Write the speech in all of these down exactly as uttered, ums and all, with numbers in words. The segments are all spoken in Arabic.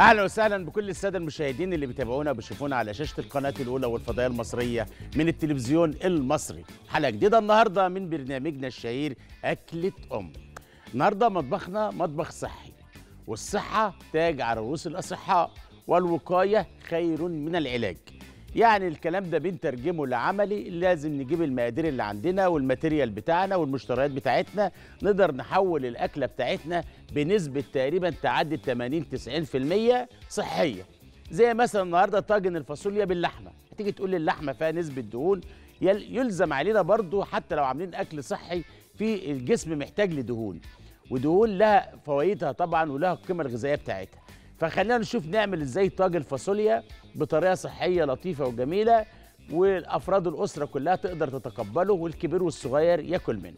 اهلا وسهلا بكل الساده المشاهدين اللي بيتابعونا وبيشوفونا على شاشه القناه الاولى والفضائيه المصريه من التلفزيون المصري. حلقه جديده النهارده من برنامجنا الشهير اكله ام. النهارده مطبخنا مطبخ صحي، والصحه تاج على رؤوس الاصحاء، والوقايه خير من العلاج. يعني الكلام ده بنترجمه لعملي، لازم نجيب المقادير اللي عندنا والماتيريال بتاعنا والمشتريات بتاعتنا، نقدر نحول الاكله بتاعتنا بنسبه تقريبا تعدي ثمانين تسعين بالمية صحيه. زي مثلا النهارده طاجن الفاصوليا باللحمه، هتيجي تقول لي اللحمه فيها نسبه دهون، يلزم علينا برضو حتى لو عاملين اكل صحي في الجسم محتاج لدهون، ودهون لها فوائدها طبعا ولها القيمه الغذائيه بتاعتها. فخلينا نشوف نعمل ازاي طاجن الفاصوليا بطريقه صحيه لطيفه وجميله، والافراد الاسره كلها تقدر تتقبله، والكبير والصغير ياكل منه.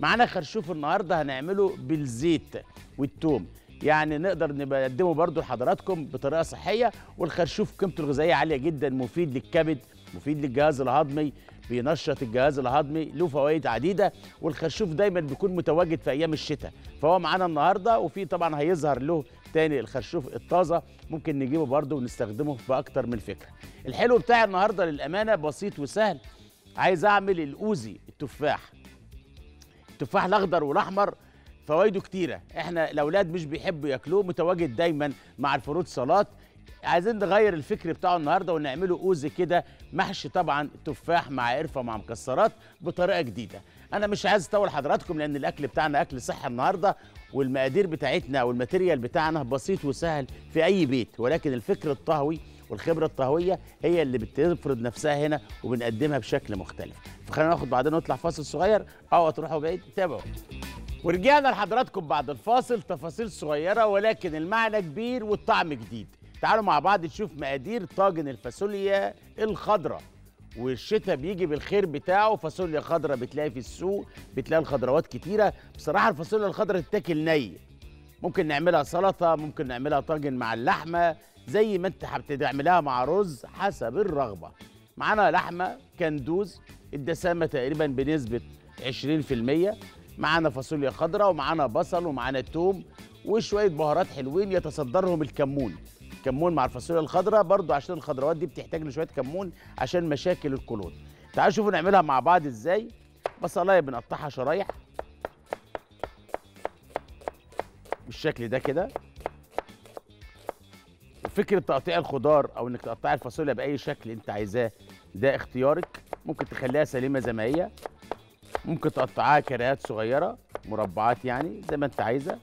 معانا خرشوف النهارده هنعمله بالزيت والثوم، يعني نقدر نقدمه برضو لحضراتكم بطريقه صحيه. والخرشوف قيمته الغذائيه عاليه جدا، مفيد للكبد، مفيد للجهاز الهضمي، بينشط الجهاز الهضمي، له فوائد عديده. والخرشوف دايما بيكون متواجد في ايام الشتاء، فهو معانا النهارده، وفي طبعا هيظهر له تاني الخرشوف الطازه، ممكن نجيبه برده ونستخدمه في اكتر من فكره. الحلو بتاع النهارده للامانه بسيط وسهل. عايز اعمل الاوزي، التفاح التفاح الاخضر والاحمر فوائده كتيره، احنا الاولاد مش بيحبوا ياكلوه، متواجد دايما مع الفروت سلطات. عايزين نغير الفكر بتاعه النهارده ونعمله اوزي كده، محشي طبعا تفاح مع قرفه مع مكسرات بطريقه جديده. انا مش عايز اطول حضراتكم لان الاكل بتاعنا اكل صحي النهارده، والمقادير بتاعتنا والماتيريال بتاعنا بسيط وسهل في اي بيت، ولكن الفكر الطهوي والخبره الطهويه هي اللي بتفرض نفسها هنا وبنقدمها بشكل مختلف. فخلينا ناخد بعدين ونطلع فاصل صغير، او تروحوا بعيد تابعوا. ورجعنا لحضراتكم بعد الفاصل، تفاصيل صغيره ولكن المعنى كبير والطعم جديد. تعالوا مع بعض نشوف مقادير طاجن الفاصوليا الخضراء، والشتاء بيجي بالخير بتاعه. فاصوليا خضراء بتلاقي في السوق، بتلاقي الخضروات كتيره. بصراحه الفاصوليا الخضراء تتاكل ني، ممكن نعملها سلطه، ممكن نعملها طاجن مع اللحمه، زي ما انت حابب تعملها مع رز حسب الرغبه. معانا لحمه كندوز الدسامه تقريبا بنسبه عشرين بالمية، معانا فاصوليا خضراء، ومعانا بصل، ومعانا توم، وشويه بهارات حلوين يتصدرهم الكمون. كمون مع الفاصوليا الخضراء برضو، عشان الخضروات دي بتحتاج لشويه كمون عشان مشاكل القولون. تعالوا شوفوا نعملها مع بعض ازاي. بصلايه بنقطعها شرايح بالشكل ده كده. وفكره تقطيع الخضار او انك تقطعي الفاصوليا باي شكل انت عايزاه ده اختيارك، ممكن تخليها سليمه زي ما هي، ممكن تقطعها كرات صغيره مربعات، يعني زي ما انت عايزه.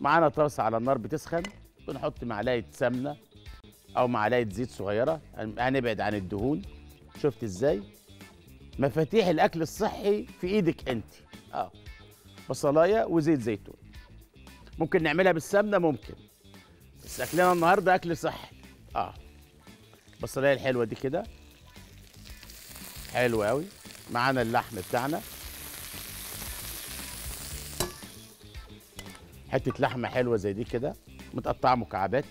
معانا طاسه على النار بتسخن، بنحط معلقه سمنه او معلقه زيت صغيره، هنبعد عن الدهون. شفت ازاي؟ مفاتيح الاكل الصحي في ايدك انت. اه بصلايه وزيت زيتون، ممكن نعملها بالسمنه ممكن، بس اكلنا النهارده اكل صحي. اه البصلايه الحلوه دي كده حلوه قوي. معانا اللحم بتاعنا، حته لحمه حلوه زي دي كده متقطعه مكعبات.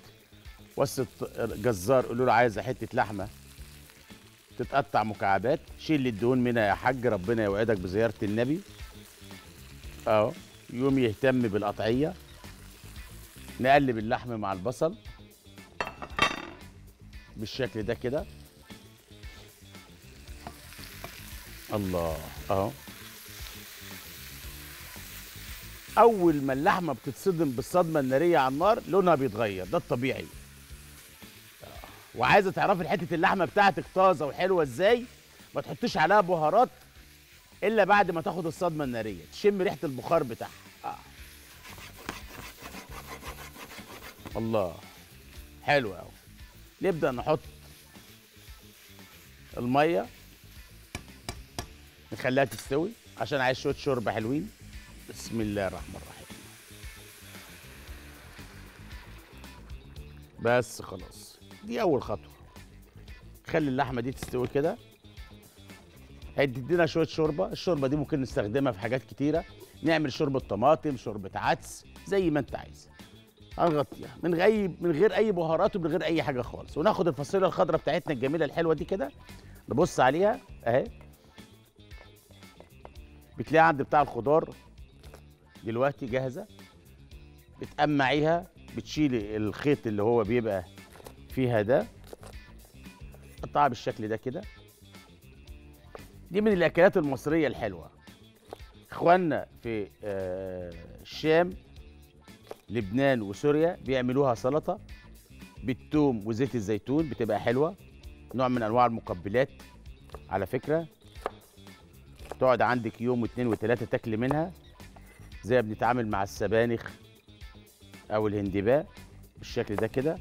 وصلت جزار قولوا له عايزه حته لحمه تتقطع مكعبات، شيل الدهون منها يا حاج، ربنا يوعدك بزياره النبي. اهو يوم يهتم بالقطعيه. نقلب اللحم مع البصل بالشكل ده كده. الله اهو. أول ما اللحمة بتتصدم بالصدمة النارية على النار لونها بيتغير، ده الطبيعي. وعايزة تعرفي حتة اللحمة بتاعتك طازة وحلوة إزاي؟ ما تحطيش عليها بهارات إلا بعد ما تاخد الصدمة النارية، تشم ريحة البخار بتاعها. آه. الله حلو أوي. نبدأ نحط المية نخليها تستوي عشان عايز شوية شوربة حلوين. بسم الله الرحمن الرحيم. بس خلاص دي اول خطوه، خلي اللحمه دي تستوي كده، هتدينا شويه شوربه. الشوربه دي ممكن نستخدمها في حاجات كتيره، نعمل شوربه طماطم، شوربه عدس، زي ما انت عايزه. هنغطيها من غير من غير اي بهارات ومن غير اي حاجه خالص، وناخد الفاصوليا الخضراء بتاعتنا الجميله الحلوه دي كده نبص عليها اهي. بتلاقي عند بتاع الخضار دلوقتي جاهزه، بتقمعيها بتشيلي الخيط اللي هو بيبقى فيها ده، قطعها بالشكل ده كده. دي من الاكلات المصريه الحلوه. اخواننا في الشام، لبنان وسوريا بيعملوها سلطه بالثوم وزيت الزيتون، بتبقى حلوه، نوع من انواع المقبلات على فكره. تقعد عندك يوم واثنين وثلاثه تاكلي منها، زي بنتعامل مع السبانخ او الهندباء بالشكل ده كده.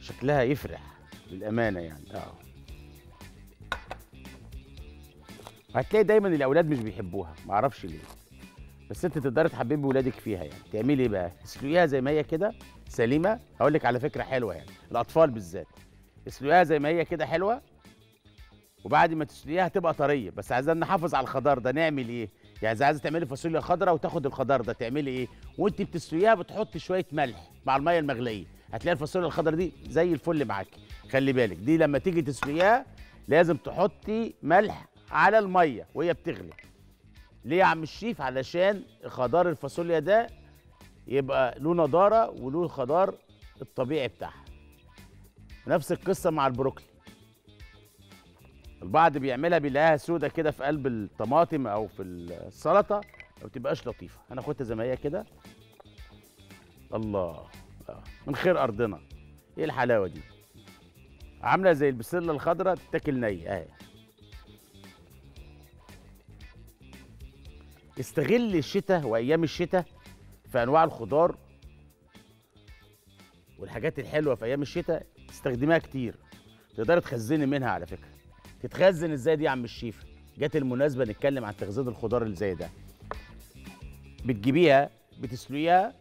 شكلها يفرح بالامانه يعني. اه هتلاقي دايما الاولاد مش بيحبوها، معرفش ليه، بس انت تقدري تحببي ولادك فيها يعني. تعملي ايه بقى؟ اسلقيها زي ما هي كده سليمه. هقول لك على فكره حلوه يعني، الاطفال بالذات اسلقيها زي ما هي كده حلوه، وبعد ما تسلقيها هتبقى طريه. بس عايزين نحافظ على الخضار ده، نعمل ايه؟ يعني اذا عايزه تعملي فاصوليا خضراء وتاخد الخضار ده تعملي ايه؟ وانت بتسلقيها بتحطي شويه ملح مع الميه المغليه، هتلاقي الفاصوليا الخضراء دي زي الفل معاكي. خلي بالك دي لما تيجي تسلقيها لازم تحطي ملح على الميه وهي بتغلي. ليه يا عم الشيف؟ علشان خضار الفاصوليا ده يبقى له نضاره وله الخضار الطبيعي بتاعها. نفس القصه مع البروكلي، البعض بيعملها بيلاقيها سودة كده في قلب الطماطم او في السلطه، ما بتبقاش لطيفه. انا خدتها زي ما هي كده. الله، من خير ارضنا. ايه الحلاوه دي؟ عامله زي البسله الخضراء، تتاكل نيه اهي. استغل الشتاء وايام الشتاء في انواع الخضار والحاجات الحلوه. في ايام الشتاء استخدميها كتير، تقدري تخزني منها على فكره. تتخزن ازاي دي يا عم الشيف؟ جت المناسبه نتكلم عن تخزين الخضار اللي زي ده. بتجيبيها بتسلقيها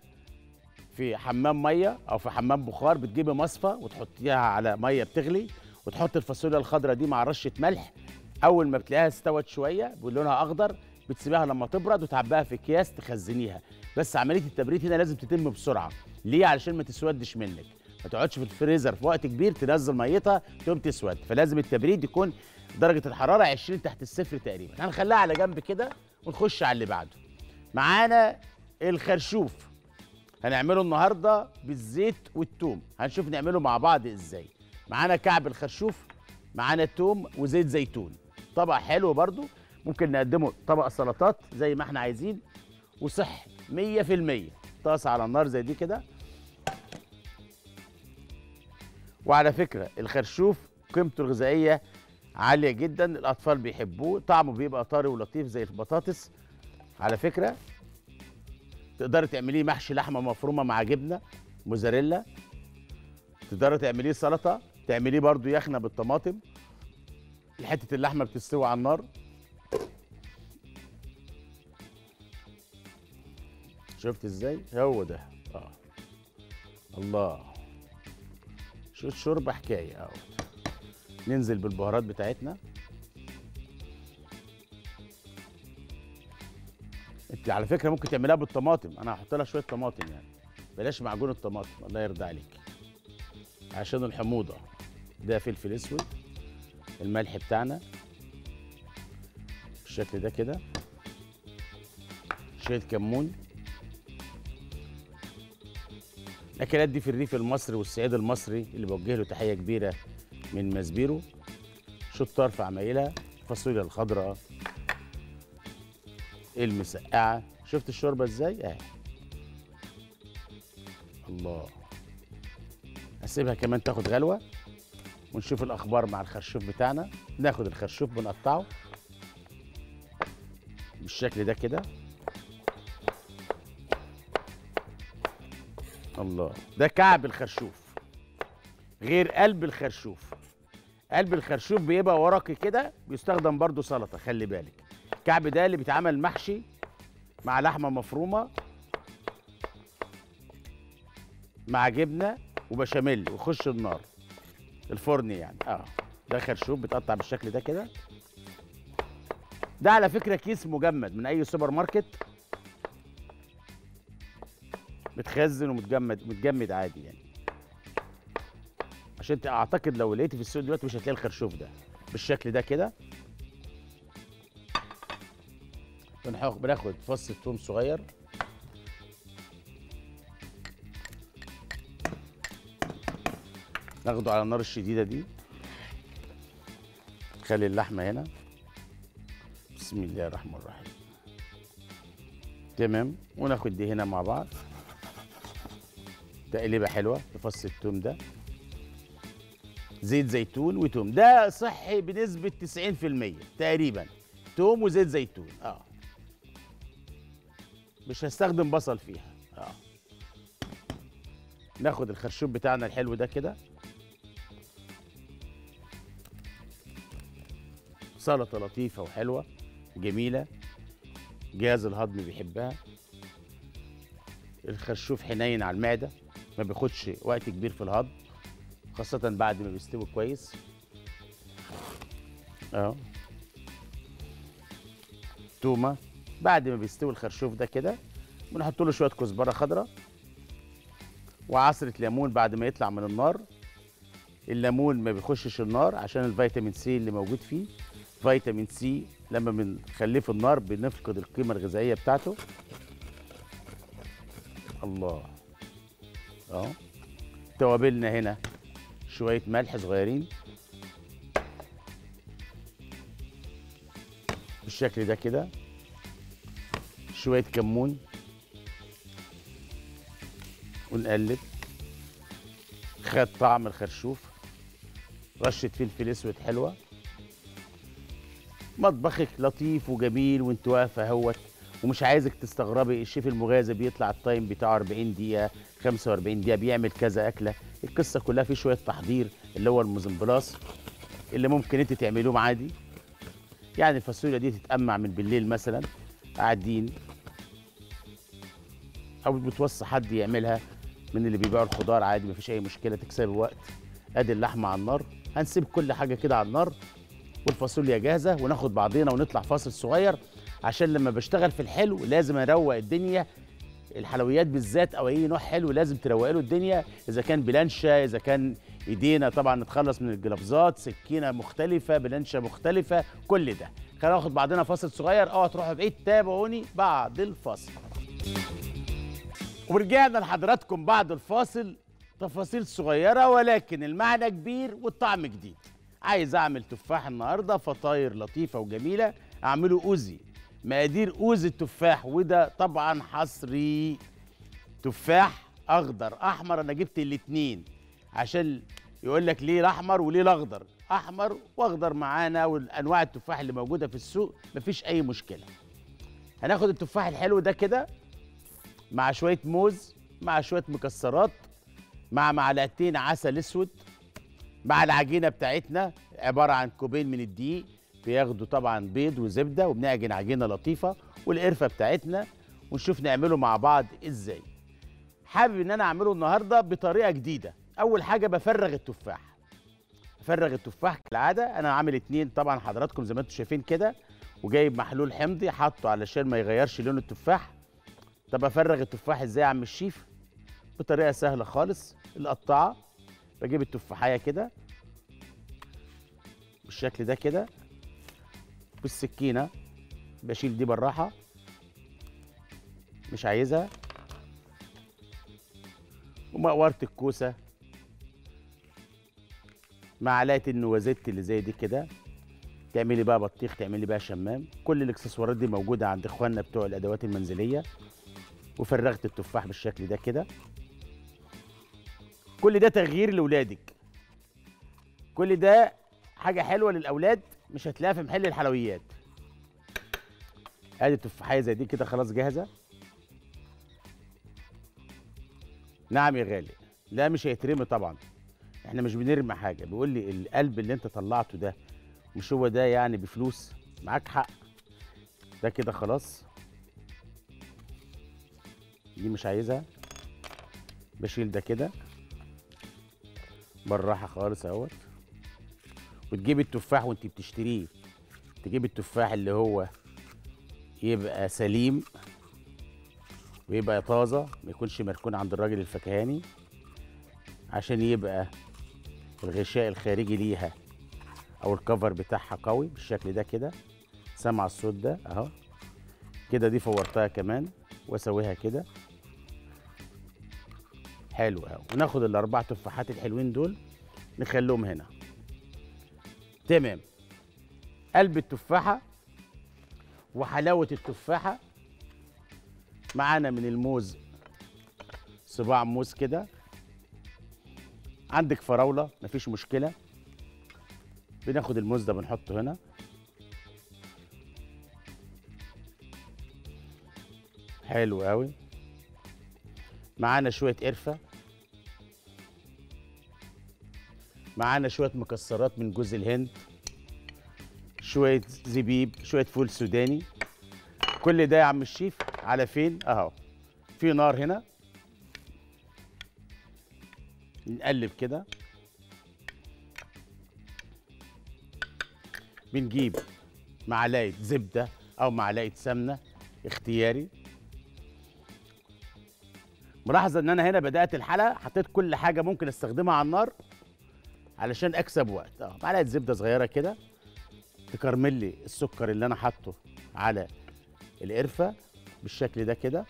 في حمام ميه او في حمام بخار، بتجيبي مصفى وتحطيها على ميه بتغلي، وتحط الفاصوليا الخضراء دي مع رشه ملح. اول ما بتلاقيها استوت شويه بلونها اخضر بتسيبها لما تبرد وتعبيها في اكياس تخزنيها. بس عمليه التبريد هنا لازم تتم بسرعه. ليه؟ علشان ما تسودش منك، ما تقعدش في الفريزر في وقت كبير تنزل ميتها تقوم تسود. فلازم التبريد يكون درجه الحراره عشرين تحت الصفر تقريبا. هنخليها على جنب كده ونخش على اللي بعده. معانا الخرشوف، هنعمله النهارده بالزيت والثوم، هنشوف نعمله مع بعض ازاي. معانا كعب الخرشوف، معانا الثوم وزيت زيتون. طبق حلو برضو، ممكن نقدمه طبق سلطات زي ما احنا عايزين، وصحي مية في المية. طاسه على النار زي دي كده. وعلى فكره الخرشوف قيمته الغذائيه عاليه جدا، الاطفال بيحبوه، طعمه بيبقى طري ولطيف زي البطاطس على فكره. تقدري تعمليه محشي لحمه مفرومه مع جبنه موزاريلا، تقدري تعمليه سلطه، تعمليه برضو يخنه بالطماطم. حته اللحمه بتستوي على النار، شفت ازاي؟ هو ده. اه الله، شوت شوربه حكايه. اهو ننزل بالبهارات بتاعتنا. انت على فكره ممكن تعملها بالطماطم، انا هحط لها شويه طماطم يعني، بلاش معجون الطماطم الله يرضى عليك عشان الحموضه. ده فلفل اسود، الملح بتاعنا بالشكل ده كده، شويه كمون. الاكلات دي في الريف المصري والصعيد المصري اللي بوجه له تحيه كبيره من ماسبيرو، شطار في عمايلها. الفاصوليا الخضراء المسقعه، شفت الشوربه ازاي؟ اهي. الله، هسيبها كمان تاخد غلوه ونشوف الاخبار مع الخرشوف بتاعنا. ناخد الخرشوف بنقطعه بالشكل ده كده. الله، ده كعب الخرشوف غير قلب الخرشوف. قلب الخرشوف بيبقى ورقي كده، بيستخدم برضو سلطه. خلي بالك الكعب ده اللي بيتعمل محشي مع لحمه مفرومه مع جبنه وبشاميل ويخش النار الفرن يعني. اه ده خرشوف بيتقطع بالشكل ده كده. ده على فكره كيس مجمد من اي سوبر ماركت، متخزن ومتجمد متجمد عادي يعني. عشان اعتقد لو لقيتي في السوق دلوقتي مش هتلاقي الخرشوف ده بالشكل ده كده. بناخد فص ثوم صغير ناخده على النار الشديده دي، نخلي اللحمه هنا. بسم الله الرحمن الرحيم. تمام، وناخد دي هنا مع بعض تقليبه حلوه بفص التوم ده، زيت زيتون وتوم، ده صحي بنسبه تسعين في المية تقريبا، توم وزيت زيتون. اه مش هستخدم بصل فيها. اه ناخد الخرشوم بتاعنا الحلو ده كده، سلطه لطيفه وحلوه جميله، جهاز الهضم بيحبها. الخرشوف حنين على المعده، ما بياخدش وقت كبير في الهضم خاصه بعد ما بيستوي كويس. اه تومه بعد ما بيستوي الخرشوف ده كده، بنحط له شويه كزبره خضراء وعصره ليمون بعد ما يطلع من النار. الليمون ما بيخشش النار عشان الفيتامين سي اللي موجود فيه. فيتامين سي لما بنخليه في النار بنفقد القيمه الغذائيه بتاعته. الله. اه توابلنا هنا شويه ملح صغيرين بالشكل ده كده، شويه كمون، ونقلب. خد طعم الخرشوف، رشه فلفل اسود حلوه. مطبخك لطيف وجميل وانت واقفه اهوت، ومش عايزك تستغربي. الشيف المغازي بيطلع التايم بتاعه أربعين دقيقة خمسة وأربعين دقيقة، بيعمل كذا اكله. القصه كلها في شويه تحضير، اللي هو المزمبلاص اللي ممكن انت تعملوه عادي. يعني الفاصوليا دي تتقمع من بالليل مثلا، قاعدين، او بتوصي حد يعملها من اللي بيبيعوا الخضار عادي، مفيش اي مشكله، تكسبي وقت. ادي اللحمه على النار، هنسيب كل حاجه كده على النار، والفاصوليا جاهزه، وناخد بعضينا ونطلع فاصل صغير، عشان لما بشتغل في الحلو لازم اروق الدنيا. الحلويات بالذات او اي نوع حلو لازم تروق له الدنيا، اذا كان بلانشا، اذا كان ايدينا طبعا نتخلص من الجلافزات، سكينه مختلفه، بلانشا مختلفه، كل ده. خلينا ناخد بعضنا فاصل صغير. اوعوا تروحوا بعيد، تابعوني بعد الفاصل. ورجعنا لحضراتكم بعد الفاصل. تفاصيل صغيره ولكن المعنى كبير والطعم جديد. عايز اعمل تفاح النهارده، فطاير لطيفه وجميله، اعمله اوزي، مقادير اوزي التفاح، وده طبعا حصري. تفاح اخضر احمر، انا جبت الاثنين عشان يقول لك ليه الاحمر وليه الاخضر. احمر واخضر معانا، والانواع التفاح اللي موجوده في السوق مفيش اي مشكله. هناخد التفاح الحلو ده كده مع شويه موز، مع شويه مكسرات، مع معلقتين عسل اسود، مع العجينه بتاعتنا عباره عن كوبين من الدقيق، بياخدوا طبعا بيض وزبده، وبنعجن عجينه لطيفه، والقرفه بتاعتنا، ونشوف نعمله مع بعض ازاي. حابب ان انا اعمله النهارده بطريقه جديده. اول حاجه بفرغ التفاح، بفرغ التفاح كالعاده. انا عامل اتنين طبعا حضراتكم زي ما انتم شايفين كده، وجايب محلول حمضي حاطه علشان ما يغيرش لون التفاح. طب افرغ التفاح ازاي يا عم الشيف؟ بطريقه سهله خالص، القطاعه. بجيب التفاحيه كده بالشكل ده كده، بالسكينه بشيل دي بالراحه، مش عايزها، ومقوره الكوسه، معلقه النوازيت اللي زي دي كده. تعملي بقى بطيخ، تعملي بقى شمام، كل الاكسسوارات دي موجوده عند اخواننا بتوع الادوات المنزليه. وفرغت التفاح بالشكل ده كده. كل ده تغيير لاولادك، كل ده حاجه حلوه للاولاد، مش هتلاقيها في محل الحلويات. ادي التفاحيه زي دي كده خلاص جاهزه. نعم يا غالي. لا مش هيترمي طبعا، احنا مش بنرمي حاجه. بيقول لي القلب اللي انت طلعته ده مش هو ده يعني بفلوس؟ معاك حق. ده كده خلاص، دي مش عايزها، بشيل ده كده بالراحه خالص اهوت. وتجيبي التفاح وانت بتشتريه، تجيبي التفاح اللي هو يبقى سليم ويبقى طازه، ما يكونش مركون عند الراجل الفكهاني، عشان يبقى الغشاء الخارجي ليها او الكفر بتاعها قوي بالشكل ده كده. سامع الصوت ده اهو كده. دي فورتها كمان واسويها كده حلو اهو. وناخد الاربع تفاحات الحلوين دول نخليهم هنا. تمام. قلب التفاحه وحلاوه التفاحه معانا من الموز صباع موز كده. عندك فراوله مفيش مشكله، بناخد الموز ده بنحطه هنا. حلو قوي. معانا شويه قرفه، معانا شويه مكسرات من جوز الهند، شويه زبيب، شويه فول سوداني. كل ده يا عم الشيف على فين؟ اهو في نار هنا، نقلب كده. بنجيب معلقه زبده او معلقه سمنه اختياري. ملاحظه ان انا هنا بدات الحلقه حطيت كل حاجه ممكن استخدمها على النار علشان اكسب وقت. اه معلقه زبده صغيره كده تكرمل لي السكر اللي انا حاطه على القرفه بالشكل ده كده.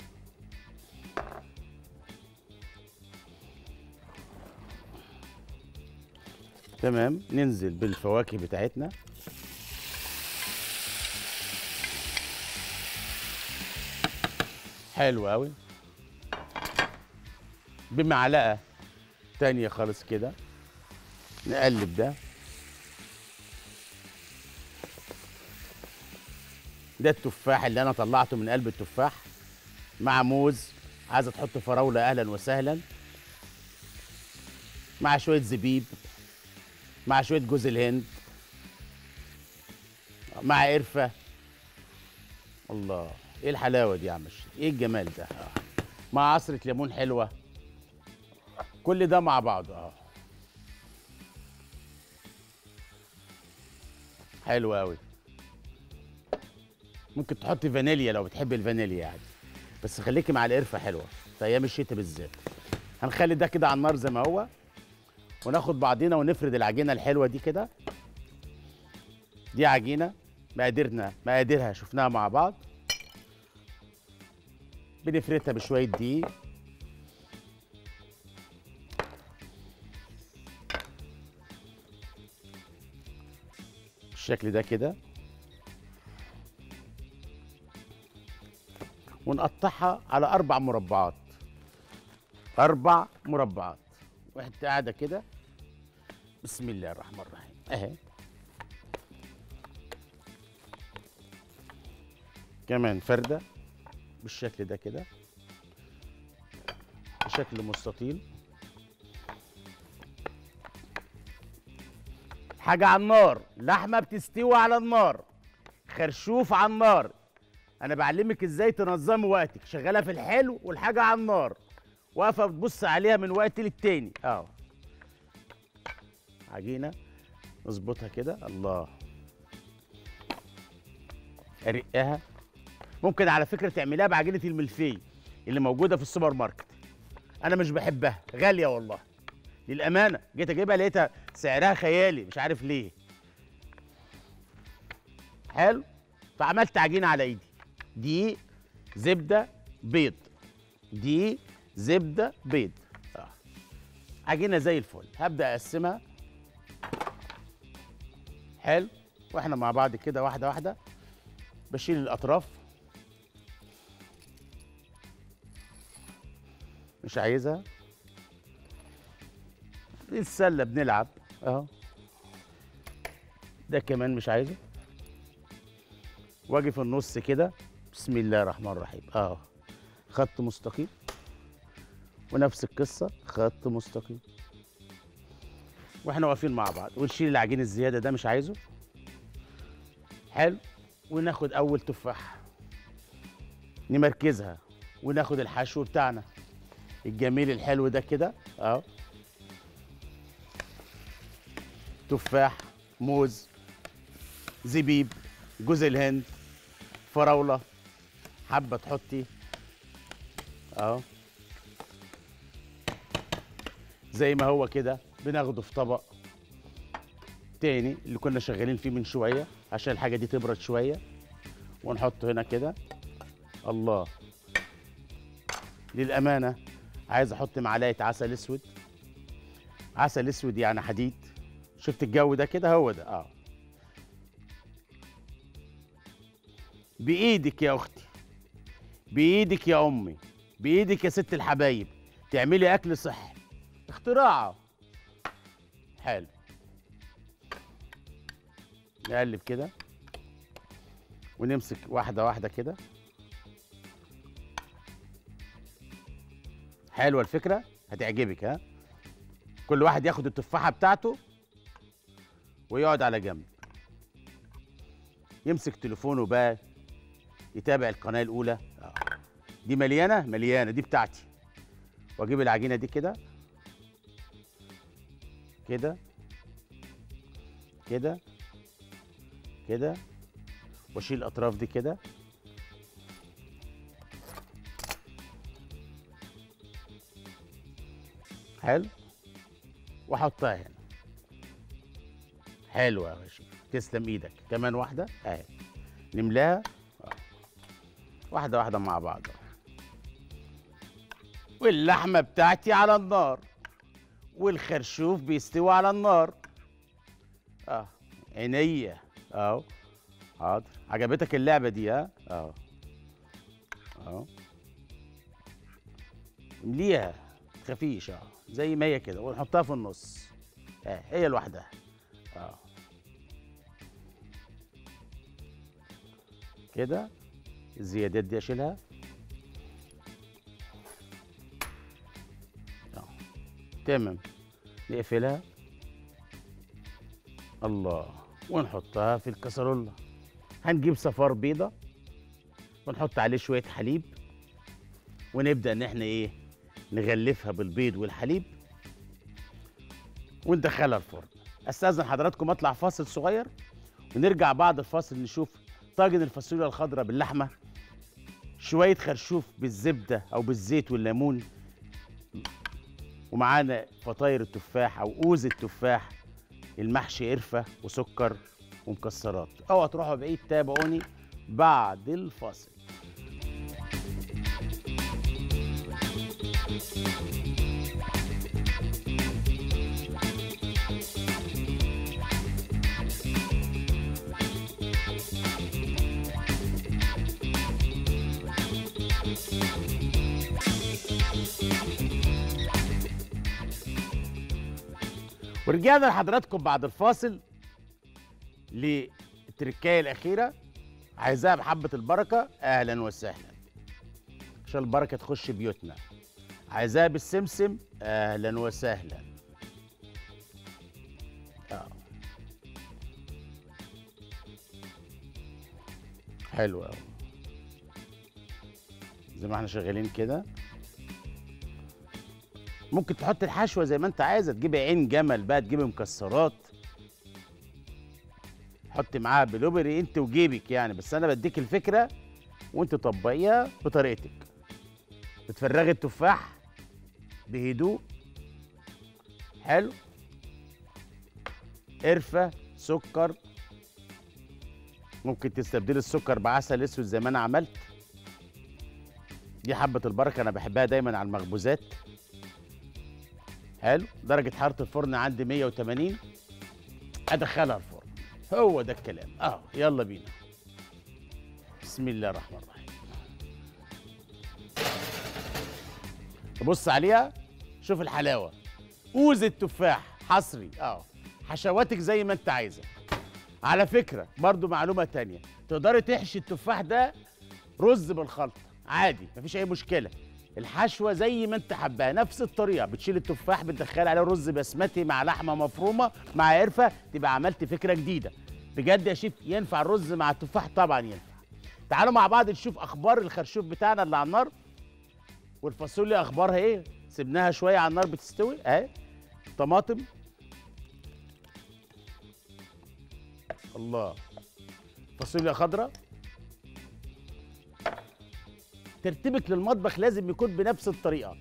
تمام. ننزل بالفواكه بتاعتنا. حلو قوي. بمعلقه تانية خالص كده نقلب ده. ده التفاح اللي انا طلعته من قلب التفاح مع موز. عايزه تحط فراوله اهلا وسهلا، مع شويه زبيب، مع شويه جوز الهند، مع قرفه. الله، ايه الحلاوه دي يا عم الشيخ، ايه الجمال ده. مع عصره ليمون حلوه. كل ده مع بعض. اه حلو قوي. ممكن تحطي فانيليا لو بتحبي الفانيليا يعني، بس خليكي مع القرفه حلوه في ايام الشتاء بالذات. هنخلي ده كده على النار زي ما هو، وناخد بعضينا ونفرد العجينه الحلوه دي كده. دي عجينه مقاديرنا مقاديرها شفناها مع بعض. بنفردها بشويه دقيق. بالشكل ده كده. ونقطعها على أربع مربعات. أربع مربعات. واحد قاعدة كده. بسم الله الرحمن الرحيم. أهي. كمان فردة بالشكل ده كده. بشكل مستطيل. حاجة على النار، لحمة بتستوي على النار، خرشوف على النار. أنا بعلمك إزاي تنظمي وقتك، شغالة في الحلو والحاجة على النار، واقفة بتبص عليها من وقت للتاني. أهو عجينة نظبطها كده. الله، أرقها. ممكن على فكرة تعمليها بعجينة الملفي اللي موجودة في السوبر ماركت. أنا مش بحبها، غالية والله للأمانة، جيت أجيبها لقيتها سعرها خيالي مش عارف ليه. حلو. فعملت عجينة على إيدي. دقيق، زبدة، بيض. دقيق، زبدة، بيض. آه. عجينة زي الفل. هبدأ أقسمها. حلو. وإحنا مع بعض كده واحدة واحدة. بشيل الأطراف. مش عايزها. السلة بنلعب اهو. ده كمان مش عايزه. واجي في النص كده. بسم الله الرحمن الرحيم. اهو خط مستقيم، ونفس القصه خط مستقيم، واحنا واقفين مع بعض. ونشيل العجين الزياده ده مش عايزه. حلو. وناخد اول تفاحه نمركزها، وناخد الحشو بتاعنا الجميل الحلو ده كده. اهو تفاح، موز، زبيب، جوز الهند، فراوله، حابه تحطي اهو زي ما هو كده. بناخده في طبق تاني اللي كنا شغالين فيه من شويه عشان الحاجه دي تبرد شويه، ونحطه هنا كده. الله، للامانه عايز احط معلقه عسل اسود عسل اسود يعني حديد. شفت الجو ده كده؟ هو ده. اه بايدك يا اختي، بايدك يا امي، بايدك يا ست الحبايب تعملي اكل صحي اختراعه. حلو، نقلب كده ونمسك واحده واحده كده. حلوه الفكره، هتعجبك. ها، كل واحد ياخد التفاحه بتاعته ويقعد على جنب، يمسك تليفونه بقى يتابع القناه الاولى. دي مليانه مليانه، دي بتاعتي. واجيب العجينه دي كده كده كده كده، واشيل الاطراف دي كده. حلو، واحطها هنا. حلوه يا باشا، تسلم ايدك. كمان واحده اهي، نملاها واحده واحده مع بعض. واللحمه بتاعتي على النار، والخرشوف بيستوي على النار. اه عينيه اهو. حاضر، عجبتك اللعبه دي؟ ها اهو اهو، امليها متخافيش. اه زي ما هي كده، ونحطها في النص. اه هي لوحدها. اه كده الزيادات دي اشيلها. اه تمام، نقفلها. الله، ونحطها في الكسرولة. هنجيب صفار بيضة ونحط عليه شوية حليب، ونبدأ ان احنا ايه نغلفها بالبيض والحليب وندخلها الفرن. استأذن حضراتكم اطلع فاصل صغير، ونرجع بعد الفاصل نشوف طاجن الفاصوليا الخضراء باللحمة، شوية خرشوف بالزبدة او بالزيت والليمون، ومعانا فطاير التفاح او اوز التفاح، المحشي قرفة وسكر ومكسرات. اوعوا تروحوا بعيد، تابعوني بعد الفاصل. ورجعنا لحضراتكم بعد الفاصل للتركايه الاخيره، عايزاها بحبه البركه. اهلا وسهلا، عشان البركه تخش بيوتنا. عايزاها بالسمسم. اهلا وسهلا. اه حلو قوي، زي ما احنا شغالين كده. ممكن تحط الحشوه زي ما انت عايزه، تجيب عين جمل بقى، تجيب مكسرات، حط معاها بلوبري، انت وجيبك يعني. بس انا بديك الفكره وانت طبقيها بطريقتك. بتفرغي التفاح بهدوء. حلو، قرفه، سكر. ممكن تستبدلي السكر بعسل اسود زي ما انا عملت. دي حبه البركه، انا بحبها دايما على المخبوزات. حلو، درجة حرارة الفرن عندي مية وتمانين، أدخلها الفرن. هو ده الكلام. أهو يلا بينا. بسم الله الرحمن الرحيم. تبص عليها شوف الحلاوة. أوز التفاح حصري. أهو حشواتك زي ما أنت عايزة. على فكرة برضو معلومة تانية، تقدري تحشي التفاح ده رز بالخلطة عادي، مفيش أي مشكلة. الحشوه زي ما انت حباها، نفس الطريقه. بتشيل التفاح، بتدخل عليه رز بسمتي مع لحمه مفرومه مع قرفه، تبقى عملت فكره جديده. بجد يا شيف ينفع الرز مع التفاح؟ طبعا ينفع. تعالوا مع بعض نشوف اخبار الخرشوف بتاعنا اللي على النار، والفاصوليا اخبارها ايه. سيبناها شويه على النار بتستوي اهي. طماطم، الله، فاصوليا خضراء. ترتيبك للمطبخ لازم يكون بنفس الطريقه.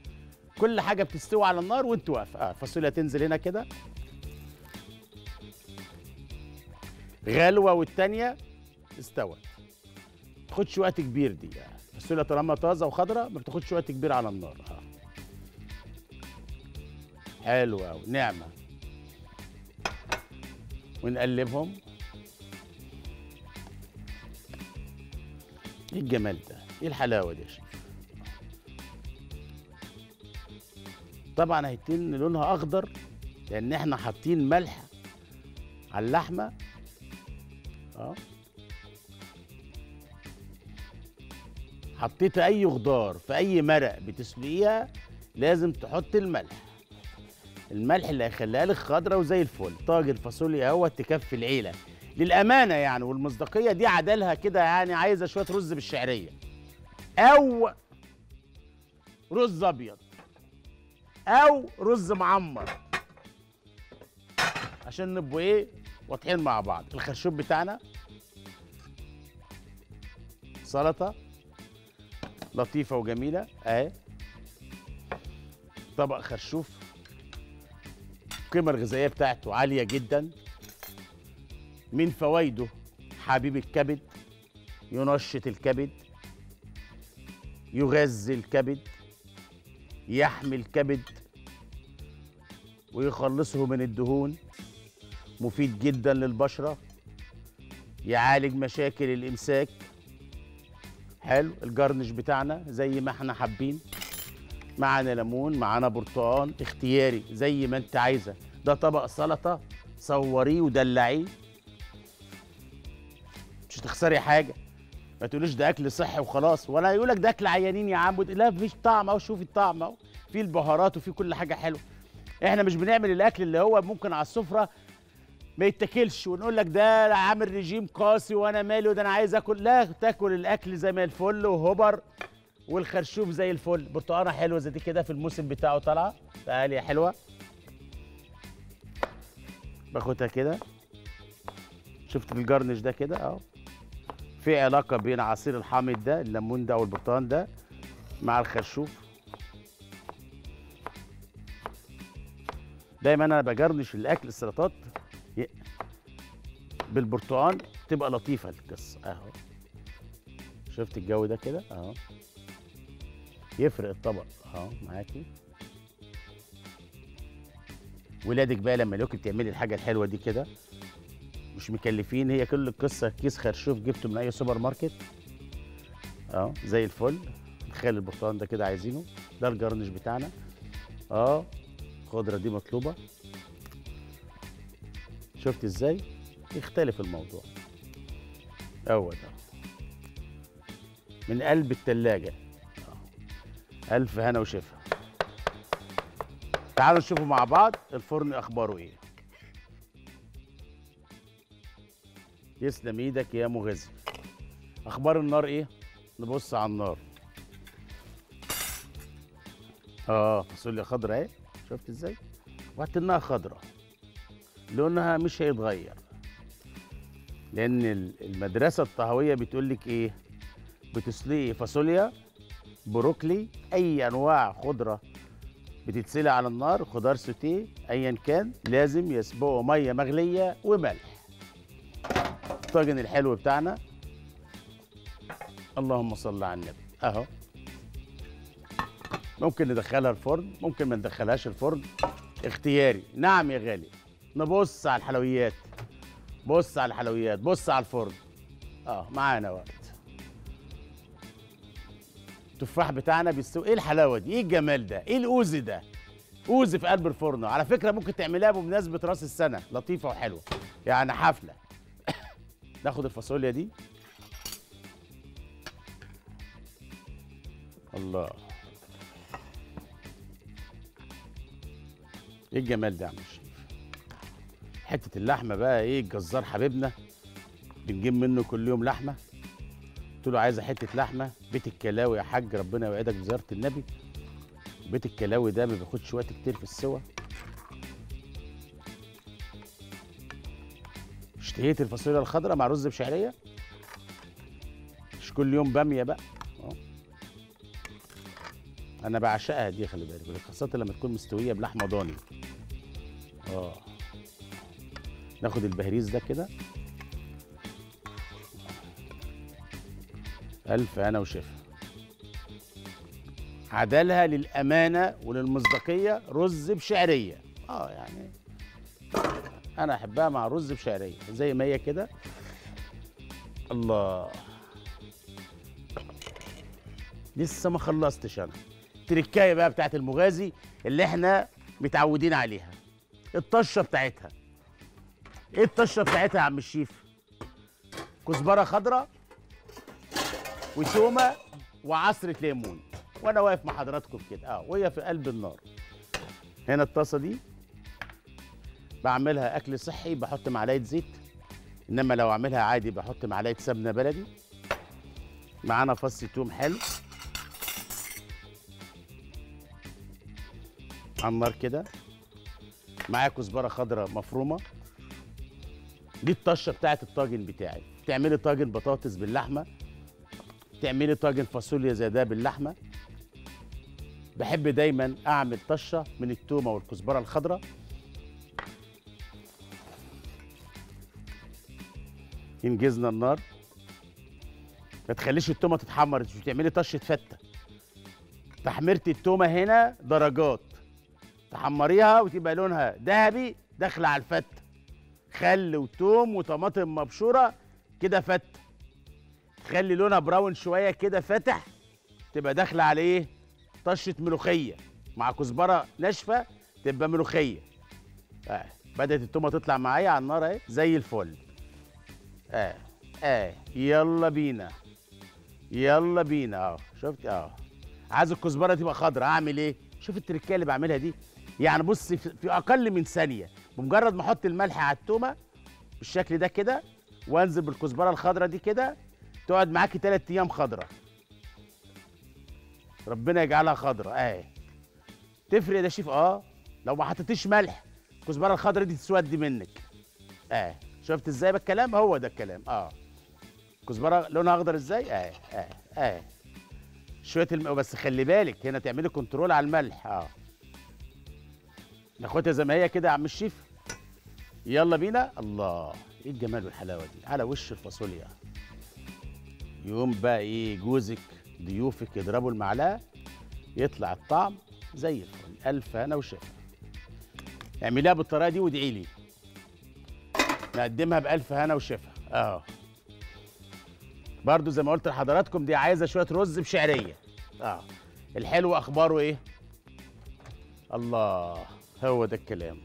كل حاجه بتستوي على النار وانت واقفه. اه الفاصوليا تنزل هنا كده، غلوه والثانيه استوت. ما بتاخدش وقت كبير دي. الفاصوليا طالما طازه وخضراء ما بتاخدش وقت كبير على النار. اه حلو قوي، نعمه. ونقلبهم. ايه الجمال ده؟ ايه الحلاوه دي؟ طبعا هيتن لونها اخضر لان احنا حاطين ملح على اللحمه. اه حطيت اي خضار في اي مرق بتسلقيها لازم تحط الملح، الملح اللي هيخليها لك خضرا وزي الفل. طاج الفاصوليا اهو تكفي العيله للامانه يعني، والمصداقيه دي عدلها كده يعني، عايزه شويه رز بالشعريه او رز ابيض او رز معمر عشان نبقوا ايه واضحين مع بعض. الخرشوب بتاعنا، سلطه لطيفه وجميله اهي، طبق خرشوف القيمه الغذائيه بتاعته عاليه جدا، من فوائده حبيب الكبد، ينشط الكبد، يغذي الكبد، يحمي الكبد ويخلصه من الدهون، مفيد جدا للبشره، يعالج مشاكل الامساك. حلو. الجرنش بتاعنا زي ما احنا حابين، معانا ليمون، معانا برتقال، اختياري زي ما انت عايزه. ده طبق سلطه، صوريه ودلعيه مش هتخسري حاجه. ما تقوليش ده اكل صحي وخلاص، ولا يقولك ده اكل عيانين يا عم، لا مفيش طعم اهو. شوفي الطعم اهو، في البهارات وفي كل حاجه حلوه. احنا مش بنعمل الاكل اللي هو ممكن على السفره ما يتاكلش ونقول لك ده عامل رجيم قاسي وانا مالي وده انا عايز اكل، لا تاكل الاكل زي ما الفل وهبر. والخرشوف زي الفل، برتقانه حلوه زي دي كده في الموسم بتاعه طالعه، تعالي يا حلوه. باخدها كده، شفت الجرنش ده كده اهو، في علاقه بين عصير الحامض ده الليمون ده والبرتقان ده مع الخرشوف. دايما انا بجرنش الاكل السلطات بالبرتقان، تبقى لطيفه القصه اهو. شفت الجو ده كده اهو، يفرق الطبق اهو معاكي. ولادك بقى لما لوكي بتعملي الحاجه الحلوه دي كده مش مكلفين، هي كل القصه كيس خرشوف جبته من اي سوبر ماركت اهو زي الفل. نخلي البرتقان ده كده عايزينه، ده الجرنش بتاعنا اهو، الخضره دي مطلوبه. شفت ازاي يختلف الموضوع؟ اهو ده من قلب التلاجة. ألف هنا وشفا. تعالوا نشوفوا مع بعض الفرن أخباره إيه. يسلم إيدك يا مغازي. أخبار النار إيه؟ نبص على النار. آه فاصوليا خضرا أهي، شفت إزاي؟ وهتنها خضرا، لونها مش هيتغير لأن المدرسة الطهوية بتقولك إيه؟ بتسلقي فاصوليا، بروكلي، اي انواع خضره بتتسلق على النار، خضار سوتيه ايا كان، لازم يسبقوا ميه مغليه وملح. الطاجن الحلو بتاعنا، اللهم صل على النبي اهو. ممكن ندخلها الفرن، ممكن ما ندخلهاش الفرن، اختياري. نعم يا غالي. نبص على الحلويات، بص على الحلويات، بص على الفرن. اه معانا وقت. التفاح بتاعنا بيستوي. ايه الحلاوه دي؟ ايه الجمال ده؟ ايه الاوز ده؟ اوز في قلب الفرن. على فكره ممكن تعملها بمناسبه راس السنه، لطيفه وحلوه يعني، حفله. ناخد الفاصوليا دي، الله، ايه الجمال ده يا عم الشريف. حته اللحمه بقى، ايه الجزار حبيبنا بنجيب منه كل يوم لحمه، قلت له عايزه حته لحمه بيت الكلاوي يا حاج، ربنا يوعدك بزياره النبي. بيت الكلاوي ده ما بياخدش وقت كتير في السوا. اشتهيت الفاصوليا الخضراء مع رز بشعريه، مش كل يوم باميه بقى. أوه. انا بعشقها دي، خلي بالك، خاصه لما تكون مستويه بلحمه ضاني. اه ناخد البهريز ده كده، ألف هنا وشفا. عدلها للأمانة وللمصداقية رز بشعرية. اه يعني أنا أحبها مع رز بشعرية زي ما هي كده. الله، لسه ما خلصتش أنا. التركاية بقى بتاعت المغازي اللي احنا متعودين عليها، الطشة بتاعتها. إيه الطشة بتاعتها يا عم الشيف؟ كزبرة خضراء وتومة وعصرة ليمون. وانا واقف مع حضراتكم كده اه وهي في قلب النار. هنا الطاسه دي بعملها اكل صحي، بحط معلقه زيت، انما لو اعملها عادي بحط معلقه سمنه بلدي. معانا فص توم حلو على النار كده، معايا كزبره خضراء مفرومه. دي الطشه بتاعه الطاجن بتاعي. تعملي طاجن بطاطس باللحمه، تعملي طاجن فاصوليا زي ده باللحمه. بحب دايما اعمل طشه من التومه والكزبره الخضراء. ينجزنا النار، ما تخليش التومه تتحمر، انت بتعملي طشه فته. تحميره التومه هنا درجات، تحمريها وتبقى لونها ذهبي داخله على الفته. خل وتوم وطماطم مبشوره كده فته، تخلي لونها براون شويه كده فاتح، تبقى داخله على ايه؟ طشه ملوخيه مع كزبره ناشفه، تبقى ملوخيه. اه بدات التومه تطلع معايا على النار اهي زي الفل. اه اه يلا بينا يلا بينا. اه شفت؟ اه عايز الكزبره تبقى خضراء، هعمل ايه؟ شوف التركيه اللي بعملها دي. يعني بص، في اقل من ثانيه بمجرد ما احط الملح على التومه بالشكل ده كده، وانزل بالكزبره الخضراء دي كده، تقعد معاكي ثلاث ايام خضراء. ربنا يجعلها خضراء. اهي تفرق ده شيف. اه لو ما حطيتيش ملح الكزبره الخضراء دي تسود منك. اهي شفت ازاي بقى الكلام؟ هو ده الكلام. اه الكزبره لونها اخضر ازاي؟ اهي اهي اهي شويه الم... بس خلي بالك هنا تعملي كنترول على الملح. اه ناخدها زي ما هي كده يا عم الشيف. يلا بينا. الله، ايه الجمال والحلاوه دي على وش الفاصوليا. يوم بقى ايه جوزك ضيوفك يضربوا المعلقه، يطلع الطعم زي الفل. الف هنا وشفا. اعمليها بالطريقه دي وادعي لي. نقدمها بالف هنا وشفا. اهو برضو زي ما قلت لحضراتكم دي عايزه شويه رز بشعريه. اه الحلو اخباره ايه؟ الله، هو ده الكلام.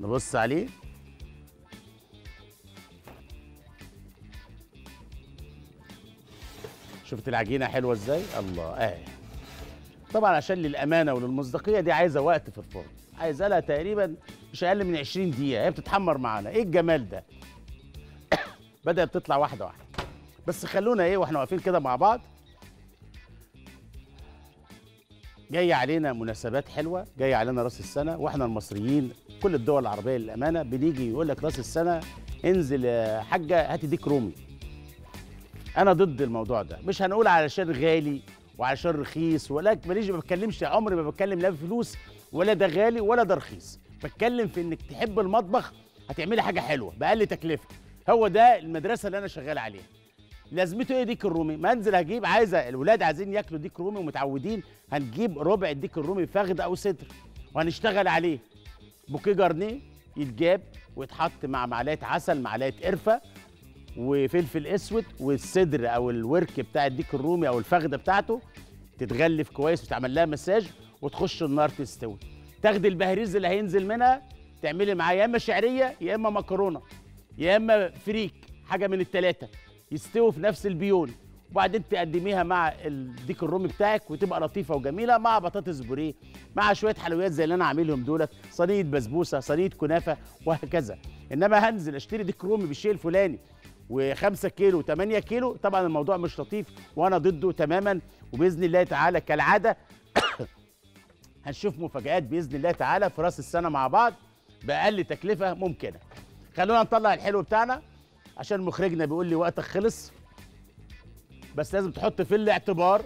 نبص عليه. شفت العجينه حلوه ازاي؟ الله. اه طبعا عشان للامانه وللمصداقيه دي عايزه وقت في الفرن، عايزه لها تقريبا مش اقل من عشرين دقيقه. هي بتتحمر معانا. ايه الجمال ده؟ بدات تطلع واحده واحده. بس خلونا ايه واحنا واقفين كده مع بعض، جايه علينا مناسبات حلوه، جايه علينا راس السنه، واحنا المصريين كل الدول العربيه للامانه بنيجي يقول لك راس السنه انزل يا حاجه هاتي ديك رومي. أنا ضد الموضوع ده، مش هنقول علشان غالي وعلشان رخيص، ولا ماليش، ما بتكلمش عمري ما بتكلم لا بفلوس ولا ده غالي ولا ده رخيص، بتكلم في إنك تحب المطبخ هتعملي حاجة حلوة بأقل تكلفة، هو ده المدرسة اللي أنا شغال عليها. لازمته إيه ديك الرومي؟ ما أنزل هجيب، عايزة الولاد عايزين ياكلوا ديك رومي ومتعودين، هنجيب ربع الديك الرومي فخد أو صدر وهنشتغل عليه. بوكيه جرنيه يتجاب ويتحط مع معلقة عسل، معلقة قرفة وفلفل اسود، والصدر او الورك بتاع الديك الرومي او الفخده بتاعته تتغلف كويس وتعمل لها مساج وتخش النار تستوي. تاخدي البهريز اللي هينزل منها تعملي معاه يا اما شعريه يا اما مكرونه يا اما فريك، حاجه من الثلاثه يستووا في نفس البيون، وبعدين تقدميها مع الديك الرومي بتاعك وتبقى لطيفه وجميله مع بطاطس بوريه، مع شويه حلويات زي اللي انا عاملهم دولت، صينيه بسبوسه، صينيه كنافه، وهكذا. انما هنزل اشتري ديك رومي بالشيء الفلاني وخمسة كيلو وثمانية كيلو، طبعا الموضوع مش لطيف وانا ضده تماما. وباذن الله تعالى كالعاده هنشوف مفاجآت باذن الله تعالى في راس السنه مع بعض باقل تكلفه ممكنه. خلونا نطلع الحلو بتاعنا عشان مخرجنا بيقول لي وقتك خلص، بس لازم تحط في الاعتبار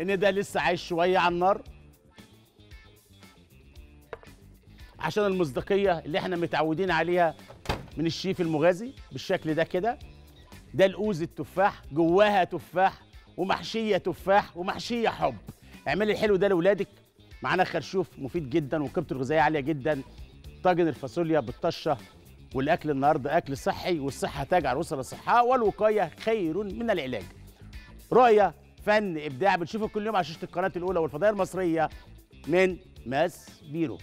ان ده لسه عايش شويه على النار عشان المصداقيه اللي احنا متعودين عليها من الشيف المغازي بالشكل ده كده. ده الأوز التفاح، جواها تفاح ومحشية تفاح ومحشية حب. اعملي الحلو ده لاولادك. معانا خرشوف مفيد جدا وقيمته الغذائيه عاليه جدا، طاجن الفاصوليا بالطشه، والاكل النهارده اكل صحي، والصحه تاج على رؤوس الأصحاء، والوقايه خير من العلاج. رؤيه، فن، ابداع، بتشوفه كل يوم على شاشه القناه الاولى والفضائيه المصريه من ماسبيرو.